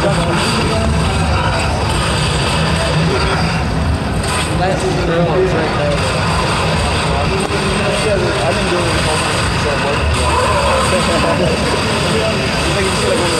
That's the girl that's right there. I've been doing it for a long time.